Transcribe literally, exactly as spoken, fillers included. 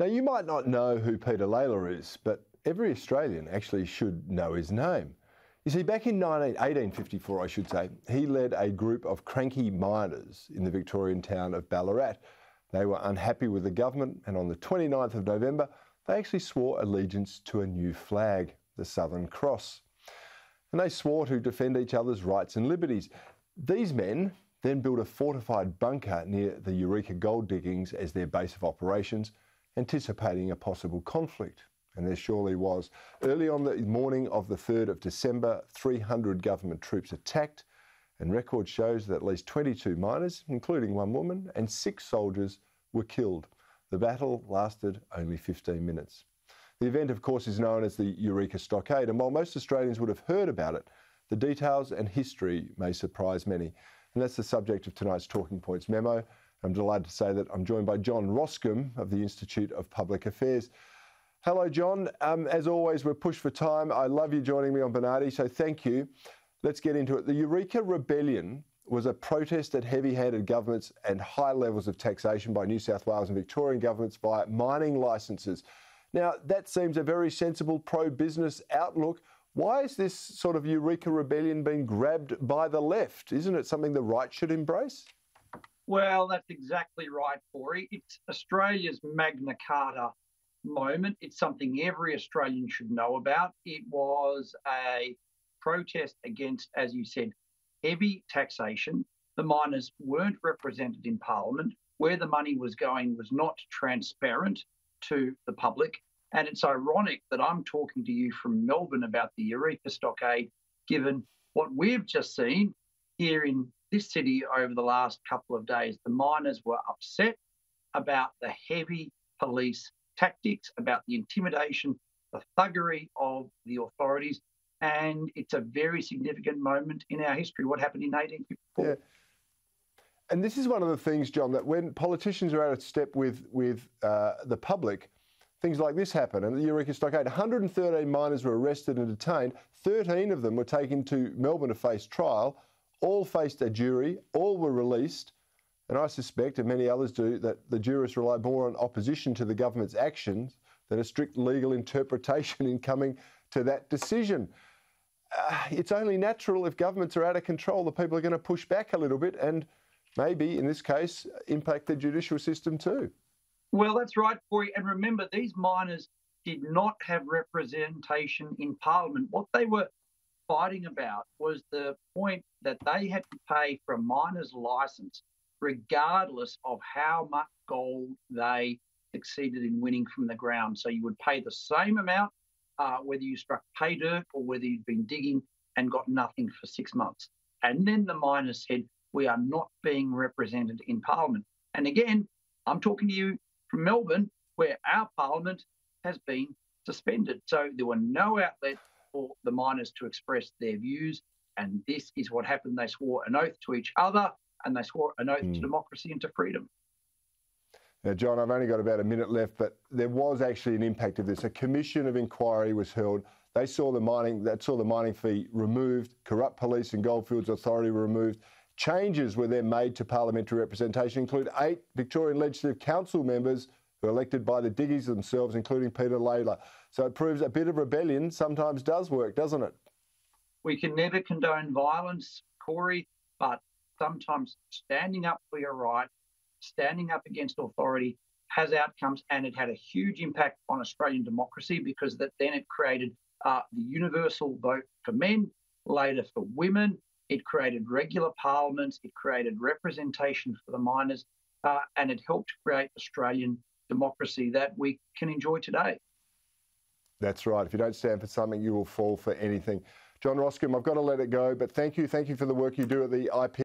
Now, you might not know who Peter Lalor is, but every Australian actually should know his name. You see, back in eighteen fifty-four, I should say, he led a group of cranky miners in the Victorian town of Ballarat. They were unhappy with the government, and on the twenty-ninth of November, they actually swore allegiance to a new flag, the Southern Cross. And they swore to defend each other's rights and liberties. These men then built a fortified bunker near the Eureka gold diggings as their base of operations, anticipating a possible conflict. And there surely was. Early on the morning of the third of December, three hundred government troops attacked, and record shows that at least twenty-two miners, including one woman, and six soldiers were killed. The battle lasted only fifteen minutes. The event, of course, is known as the Eureka Stockade, and while most Australians would have heard about it, the details and history may surprise many. And that's the subject of tonight's Talking Points memo. I'm delighted to say that I'm joined by John Roskam of the Institute of Public Affairs. Hello, John. Um, as always, we're pushed for time. I love you joining me on Bernardi, so thank you. Let's get into it. The Eureka Rebellion was a protest at heavy-handed governments and high levels of taxation by New South Wales and Victorian governments via mining licences. Now, that seems a very sensible pro-business outlook. Why is this sort of Eureka Rebellion being grabbed by the left? Isn't it something the right should embrace? Well, that's exactly right, Cory. It's Australia's Magna Carta moment. It's something every Australian should know about. It was a protest against, as you said, heavy taxation. The miners weren't represented in Parliament. Where the money was going was not transparent to the public. And it's ironic that I'm talking to you from Melbourne about the Eureka Stockade, given what we've just seen here in this city over the last couple of days. The miners were upset about the heavy police tactics, about the intimidation, the thuggery of the authorities, and it's a very significant moment in our history, what happened in eighteen fifty-four. Yeah. And this is one of the things, John, that when politicians are out of step with, with uh, the public, things like this happen. And the Eureka Stockade, one hundred thirteen miners were arrested and detained. thirteen of them were taken to Melbourne to face trial. All faced a jury. All were released. And I suspect, and many others do, that the jurists rely more on opposition to the government's actions than a strict legal interpretation in coming to that decision. Uh, it's only natural if governments are out of control, the people are going to push back a little bit and maybe, in this case, impact the judicial system too. Well, that's right, Cory. And remember, these miners did not have representation in Parliament. What they were fighting about was the point that they had to pay for a miner's licence regardless of how much gold they succeeded in winning from the ground. So you would pay the same amount, uh, whether you struck pay dirt or whether you'd been digging and got nothing for six months. And then the miners said, we are not being represented in Parliament. And again, I'm talking to you from Melbourne, where our Parliament has been suspended. So there were no outlets for the miners to express their views. And this is what happened. They swore an oath to each other, and they swore an oath mm. to democracy and to freedom. Now, John, I've only got about a minute left, but there was actually an impact of this. A commission of inquiry was held. They saw the mining, that saw the mining fee removed, corrupt police and Goldfields Authority were removed. Changes were then made to parliamentary representation, including eight Victorian Legislative Council members who were elected by the diggers themselves, including Peter Lalor. So it proves a bit of rebellion sometimes does work, doesn't it? We can never condone violence, Cory, but sometimes standing up for your right, standing up against authority has outcomes, and it had a huge impact on Australian democracy because that then it created uh, the universal vote for men, later for women. It created regular parliaments. It created representation for the miners, uh, and it helped create Australian democracy that we can enjoy today. That's right. If you don't stand for something, you will fall for anything. John Roskam, I've got to let it go, but thank you. Thank you for the work you do at the I P A.